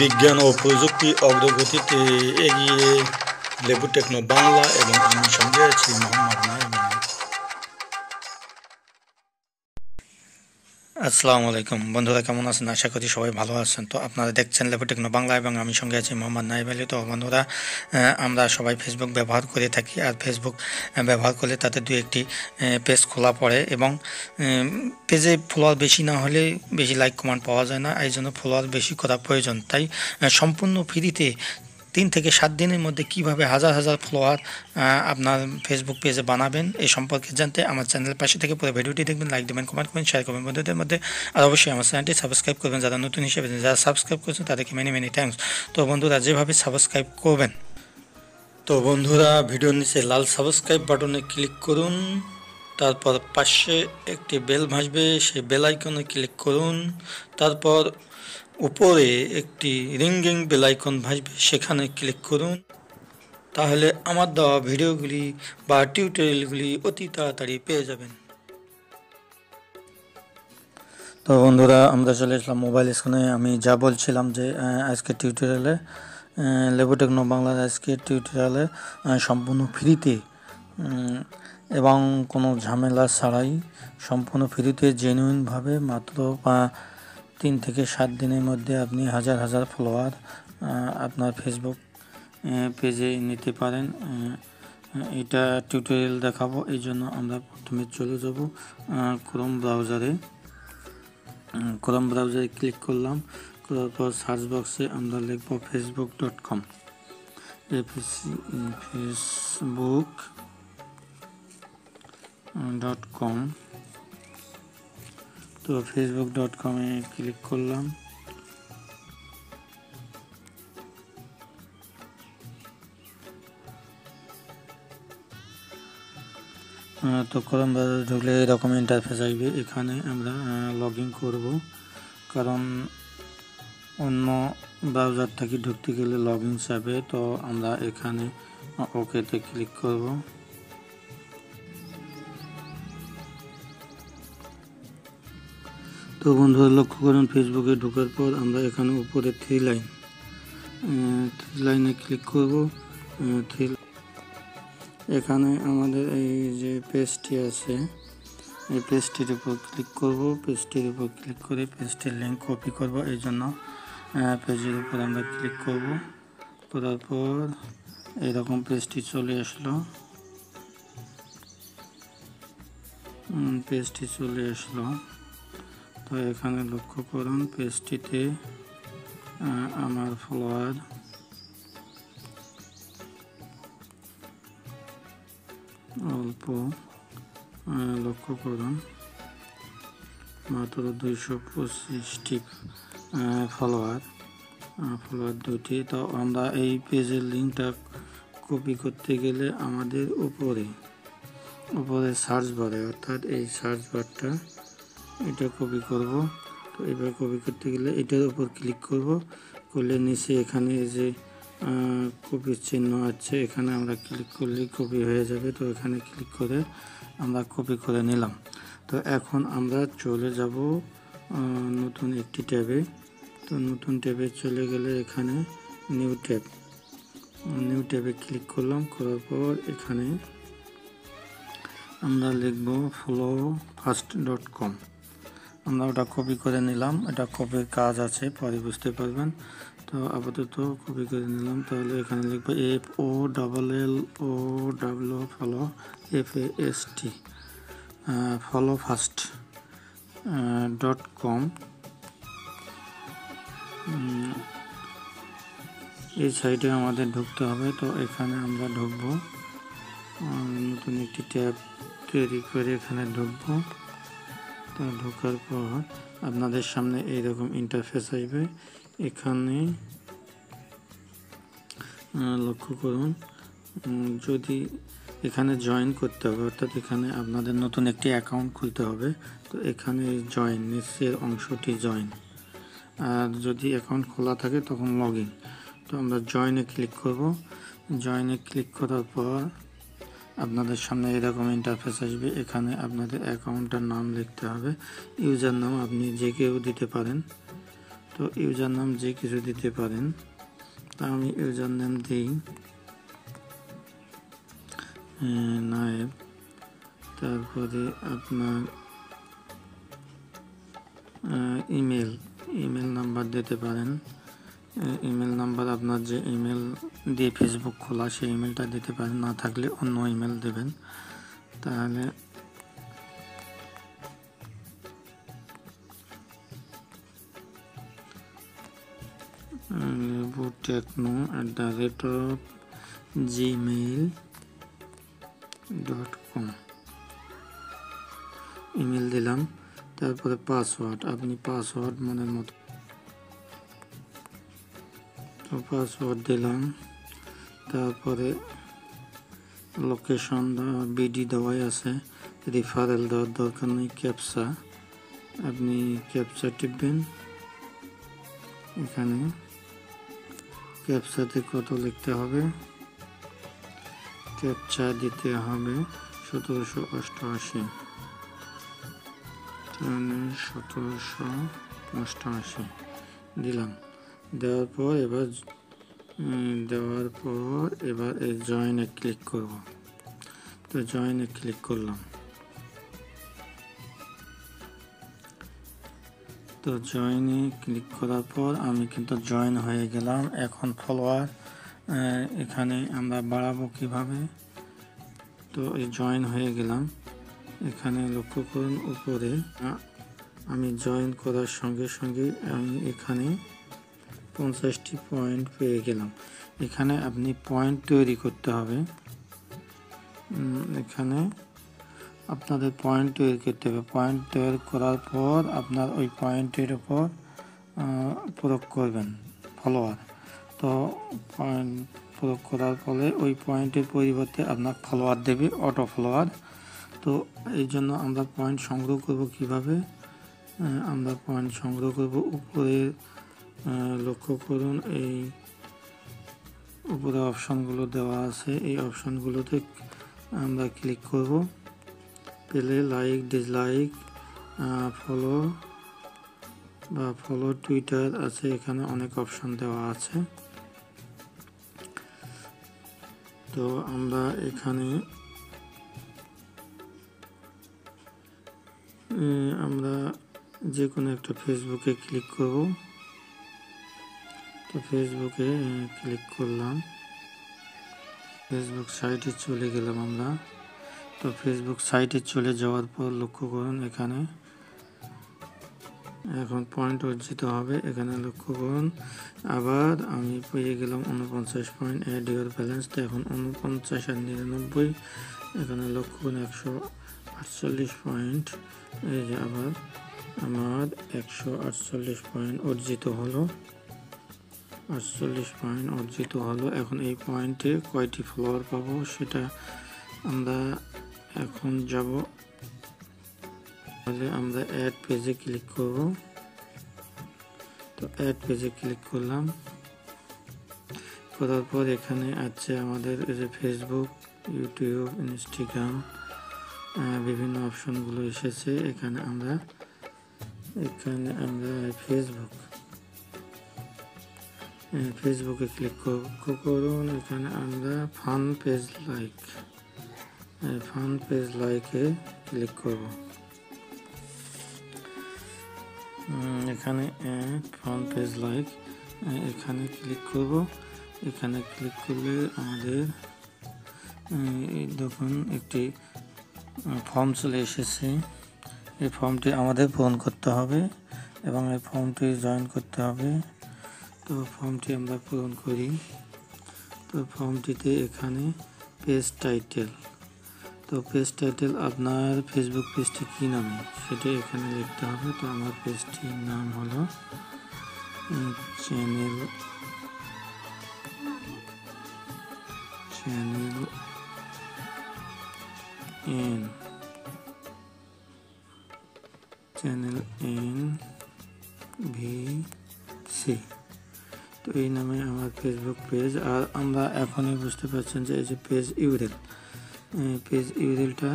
বিজ্ঞান ও প্রযুক্তি অগ্রগতিতে এগিয়ে লেবু-টেকনো বাংলা এবং আমি সঙ্গে আছি মোঃনায়েব আলী। আসসালামু আলাইকুম বন্ধুরা, কেমন আছেন? আশা করি সবাই ভালো আছেন। তো আপনারা দেখছেন লেবু-টেকনো বাংলা এবং আমি সঙ্গে আছি মোঃনায়েব আলী। তো বন্ধুরা, আমরা সবাই ফেসবুক ব্যবহার করে থাকি, আর ফেসবুক ব্যবহার করলে তাতে দুই একটি পেজ খোলা পড়ে এবং পেজে ফলোয়ার বেশি না হলে বেশি লাইক কমেন্ট পাওয়া যায় না। এই জন্য ফলোয়ার বেশি করা প্রয়োজন। তাই সম্পূর্ণ ফ্রিতে 3 থেকে 7 দিনের মধ্যে কিভাবে হাজার হাজার ফলোয়ার আপনার ফেসবুক পেজে বানাবেন এই সম্পর্কে জানতে আমার চ্যানেলের পাশে থেকে পুরো ভিডিওটি দেখবেন, লাইক দেবেন, কমেন্ট করবেন, শেয়ার করবেন বন্ধুদের মধ্যে, আর অবশ্যই আমার চ্যানেলটি সাবস্ক্রাইব করবেন। যারা নতুন হিসেবে যারা সাবস্ক্রাইব করছেন তাদেরকে মেনি থ্যাঙ্কস। তো বন্ধুরা, যেভাবে সাবস্ক্রাইব করবেন, তো বন্ধুরা ভিডিওর নিচে লাল সাবস্ক্রাইব বাটনে ক্লিক করুন, তারপর পাশে একটি বেল ভাসবে, সেই বেল আইকনে ক্লিক করুন, তারপর উপরে একটি রিংগিং বেল আইকন ভাসবে, সেখানে ক্লিক করুন। তাহলে আমার দেওয়া ভিডিওগুলি বা টিউটোরিয়ালগুলি অতি তাড়াতাড়ি পেয়ে যাবেন। তো বন্ধুরা, আমরা চলে এসলাম মোবাইল স্ক্রিনে। আমি যা বলছিলাম যে আজকে টিউটোরিয়ালে লেবু-টেকনো বাংলার আজকে টিউটোরিয়ালে সম্পূর্ণ ফ্রিতে এবং কোনো ঝামেলা ছাড়াই সম্পূর্ণ ফ্রিতে জেনুইনভাবে মাত্র 3 থেকে 7 দিনের মধ্যে আপনি হাজার হাজার ফলোয়ার আপনার ফেসবুক পেজে নিতে পারেন। এটা টিউটোরিয়াল দেখাবো, এই জন্য আমরা প্রথমে চলে যাব ক্রোম ব্রাউজারে। ক্রোম ব্রাউজারে ক্লিক করলাম, করার পর সার্চ বক্সে আমরা লিখব facebook.com। facebook.com তো facebook.com এ ক্লিক করলাম। তো ক্রোম ব্রাউজারে ঢুকলে এরকম ইন্টারফেস আসবে। এখানে আমরা লগ ইন করব, কারণ অন্য ব্রাউজার থেকে ঢুকতে গেলে লগ ইন চাইবে। তো আমরা এখানে ওকেতে ক্লিক করব। তো বন্ধুরা লক্ষ্য করুন, ফেসবুকে ঢোকার পর আমরা এখানে উপরে থ্রি লাইনে ক্লিক করব। এখানে আমাদের এই যে পেজটি আছে, এই পেজটির উপর ক্লিক করব। পেজটির উপর ক্লিক করে পেজটির লিঙ্ক কপি করব, এই জন্য পেজের উপর আমরা ক্লিক করব। করার পর এরকম পেজটি চলে আসলো, তো এখানে লক্ষ্য করুন পেজটিতে আমার ফলোয়ার অল্প, লক্ষ্য করুন মাত্র 225টি ফলোয়ার দুটি। তো আমরা এই পেজের লিঙ্কটা কপি করতে গেলে আমাদের উপরে সার্চ বারে, অর্থাৎ এই সার্চ বারটা, এটা কপি করব। তো এবার কপি করতে গেলে এটার উপর ক্লিক করব, করলে নিচে এখানে যে কপির চিহ্ন আছে এখানে আমরা ক্লিক করলে কপি হয়ে যাবে। তো এখানে ক্লিক করে আমরা কপি করে নিলাম। তো এখন আমরা চলে যাব নতুন একটি ট্যাবে। তো নতুন ট্যাবে চলে গেলে এখানে নিউ ট্যাবে ক্লিক করলাম। করার পর এখানে আমরা লিখব FOWLOW FAST.com। আমরা ওটা কপি করে নিলাম, এটা কপির কাজ আছে, পরে বুঝতে পারবেন। তো আপাতত কপি করে নিলাম। তাহলে এখানে লিখব FOWLOW FAST FOWLOW FAST.com। এই সাইটে আমাদের ঢুকতে হবে। তো এখানে আমরা ঢুকব, নতুন একটি ট্যাব তৈরি করে এখানে ঢুকব। তো ঢোকার পর আপনাদের সামনে এইরকম ইন্টারফেস আসবে। এখানে লক্ষ্য করুন, যদি এখানে জয়েন করতে হবে, অর্থাৎ এখানে আপনাদের নতুন একটি অ্যাকাউন্ট খুলতে হবে। তো এখানে জয়েন, নিচের অংশটি জয়েন, আর যদি অ্যাকাউন্ট খোলা থাকে তখন লগ ইন। তো আমরা জয়েনে ক্লিক করব। জয়েনে ক্লিক করার পর আপনাদের সামনে এরকম ইন্টারফেস আসবে। এখানে আপনাদের অ্যাকাউন্টের নাম লিখতে হবে, ইউজার নাম আপনি যে কেউ দিতে পারেন। তো ইউজার নাম যে কিছু দিতে পারেন তা আমি ইউজার নাম দেই নায়েব তারপরে আপনার ইমেল নাম্বার দিতে পারেন ইমেল নাম্বার আপনার যে ইমেল দিয়ে ফেসবুক খোলা সেই ইমেলটা দিতে পারেন না থাকলে অন্য ইমেল দিবেন তাহলে lebu-techno@gmail.com ইমেল দিলাম তারপরে পাসওয়ার্ড আপনি পাসওয়ার্ড মনের মতো তো পাসওয়ার্ড দিলাম তারপরে লোকেশন বিডি দেওয়াই আছে রেফারেল দেওয়ার দরকার নেই ক্যাপচা আপনি ক্যাপচা টিপবেন এখানে ক্যাপচাতে কত লিখতে হবে ক্যাপচা দিতে হবে 1788 1788 দিলাম দেওয়ার পর এবার এই জয়েনে ক্লিক করব তো জয়েনে ক্লিক করলাম তো জয়েনে ক্লিক করার পর আমি কিন্তু জয়েন হয়ে গেলাম এখন ফলোয়ার এখানে আমরা বাড়াবো কিভাবে তো এই জয়েন হয়ে গেলাম এখানে লক্ষ্য করুন উপরে আমি জয়েন করার সঙ্গে সঙ্গে আমি এখানে 50টি পয়েন্ট পেয়ে গেলাম এখানে আপনি পয়েন্ট তৈরি করতে হবে এখানে আপনাদের পয়েন্ট তৈরি করতে হবে পয়েন্ট তৈরি করার পর আপনার ওই পয়েন্টের উপর প্রয়োগ করবেন ফলোয়ার তো পয়েন্ট প্রয়োগ করার ফলে ওই পয়েন্টের পরিবর্তে আপনার ফলোয়ার দেবে অটো ফলোয়ার তো এই জন্য আমরা পয়েন্ট সংগ্রহ করব কিভাবে আমরা পয়েন্ট সংগ্রহ করব উপরে লক্ষ্য করুন এই উপরে অপশনগুলো দেওয়া আছে এই অপশনগুলোতে আমরা ক্লিক করব পেলে লাইক ডিসলাইক ফলো বা ফলো টুইটার আছে এখানে অনেক অপশন দেওয়া আছে তো আমরা এখানে আমরা যে কোনো একটা ফেসবুকে ক্লিক করব তো ফেসবুকে ক্লিক করলাম ফেসবুক সাইটে চলে গেলাম আমরা তো ফেসবুক সাইটে চলে যাওয়ার পর লক্ষ্য করুন এখানে এখন পয়েন্ট অর্জিত হবে এখানে লক্ষ্য করুন আবার আমি পেয়ে গেলাম 49 পয়েন্ট এড ইওর ব্যালেন্স তো এখন 49 আর 99 এখানে লক্ষ্য করুন 148 পয়েন্ট এই যে আবার আমার 148 পয়েন্ট অর্জিত হলো 48 পয়েন্ট অর্জিত হলো এখন এই পয়েন্টে কয়টি ফলোয়ার পাবো সেটা আমরা এখন যাব তাহলে আমরা অ্যাড পেজে ক্লিক করব তো অ্যাড পেজে ক্লিক করলাম করার পর এখানে আছে আমাদের এই যে ফেসবুক ইউটিউব ইনস্টাগ্রাম বিভিন্ন অপশনগুলো এসেছে এখানে আমরা ফেসবুকে ক্লিক করুন এখানে আমরা ফান পেজ লাইকে ক্লিক করব এখানে ফান পেজ লাইক এখানে ক্লিক করব এখানে ক্লিক করলে আমাদের এই দেখুন একটি ফর্ম চলে এসেছে এই ফর্মটি আমাদের পূরণ করতে হবে এবং এই ফর্মটি জয়েন করতে হবে তো ফর্মটি আমরা পূরণ করি তো ফর্মটিতে এখানে পেজ টাইটেল তো পেজ টাইটেল আপনার ফেসবুক পেজটি কী নামে সেটা এখানে লিখতে হবে তো আমার পেজটির নাম হলো চ্যানেল এন ভি সি তো এই নামে আমার ফেসবুক পেজ আর আমরা এখনই বুঝতে পারছেন যে এই যে পেজ ইউআরএল পেজ ইউআরএলটা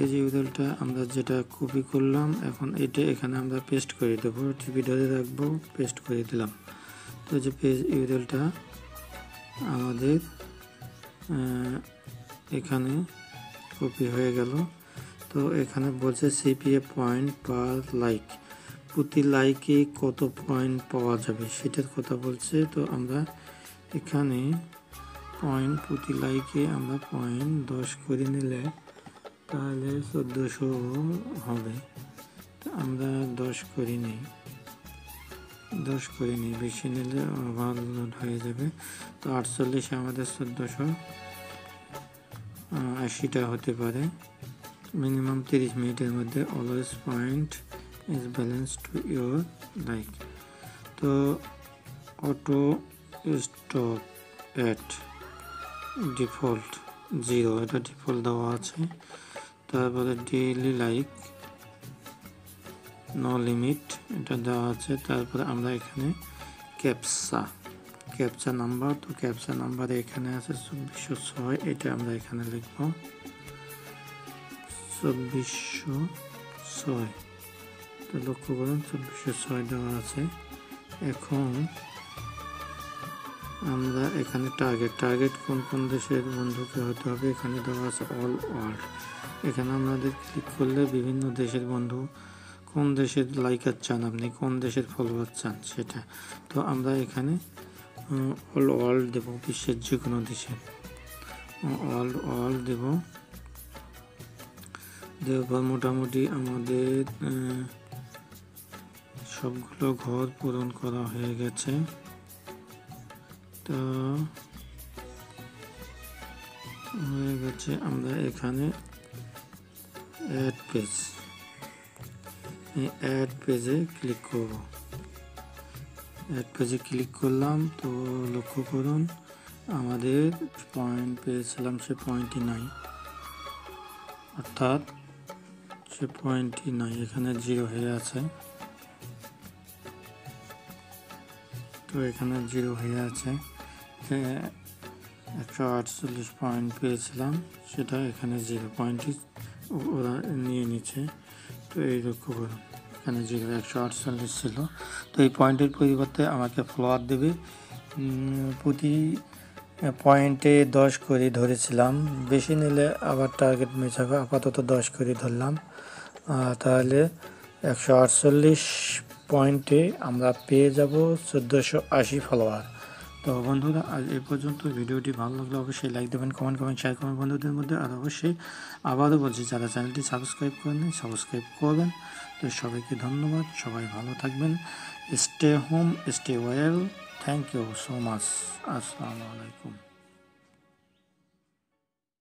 এই যে ইউআরএলটা আমরা যেটা কপি করলাম এখন এটা এখানে আমরা পেস্ট করে দেব টিপি ধরে রাখব পেস্ট করে দিলাম তো যে পেজ ইউআরএলটা আমাদের এখানে কপি হয়ে গেল তো এখানে বলছে সিপিএ পয়েন্ট পার লাইক প্রতি লাইকে কত পয়েন্ট পাওয়া যাবে সেটার কথা বলছে তো আমরা এখানে পয়েন্ট প্রতি লাইকে আমরা পয়েন্ট 10 করে নিলে তাহলে 1400 হবে তো আমরা 10 করে নেই 10 করে নেই বেশি নিলে ওভারলোড হয়ে যাবে তো 48 আমাদের 1480 টা হতে পারে মিনিমাম 30 মিনিটের মধ্যে always point is balanced to your like তো auto stop at default 0 এটা ডিফল্ট দেওয়া আছে তারপরে daily like no limit এটা দেওয়া আছে তারপরে আমরা এখানে ক্যাপচা নাম্বার তো ক্যাপচা নাম্বার এখানে আছে 2406 এটা আমরা এখানে লিখব 2406 লক্ষ্য করুন 2406 দেওয়া আছে এখন আমরা এখানে টার্গেট কোন দেশের বন্ধুকে হতে হবে এখানে দেওয়া আছে অল ওয়ার্ল্ড এখানে আমাদের ক্লিক করলে বিভিন্ন দেশের বন্ধু কোন দেশের লাইকার চান আপনি কোন দেশের ফলোয়ার চান সেটা তো আমরা এখানে অল ওয়ার্ল্ড দেব বিশ্বের যে কোনো দেশে অল ওয়ার্ল্ড দেব দেওয়ার মোটামুটি আমাদের সবগুলো ঘর পূরণ করা হয়ে গেছে তো হয়ে গেছে আমরা এখানে অ্যাড পেজে ক্লিক করব অ্যাড পেজে ক্লিক করলাম তো লক্ষ্য করুন আমাদের পয়েন্ট পেয়েছিলাম সে পয়েন্টই নাই অর্থাৎ সে পয়েন্টই নাই এখানে জিরো হয়ে আছে তো এখানে জিরো হয়ে আছে 148 পয়েন্ট পেয়েছিলাম সেটা এখানে জিরো পয়েন্টই ওরা নিয়ে নিচ্ছে তো এই লক্ষ্য করুন এখানে জিরো 148 ছিল তো এই পয়েন্টের পরিবর্তে আমাকে ফলোয়ার দেবে প্রতি পয়েন্টে 10 করে ধরেছিলাম বেশি নিলে আবার টার্গেট মিস হবে আপাতত 10 করে ধরলাম তাহলে 148 পয়েন্টে আমরা পেয়ে যাব 1480 ফলোয়ার তো বন্ধুরা আজ এই পর্যন্ত ভিডিওটি ভালো লাগলে অবশ্যই লাইক দেবেন কমেন্ট শেয়ার করবেন বন্ধুদের মধ্যে আর অবশ্যই আবারও বলছি যারা চ্যানেলটি সাবস্ক্রাইব করেননি সাবস্ক্রাইব করবেন তো সবাইকে ধন্যবাদ সবাই ভালো থাকবেন stay home stay well thank you so much আসসালামু আলাইকুম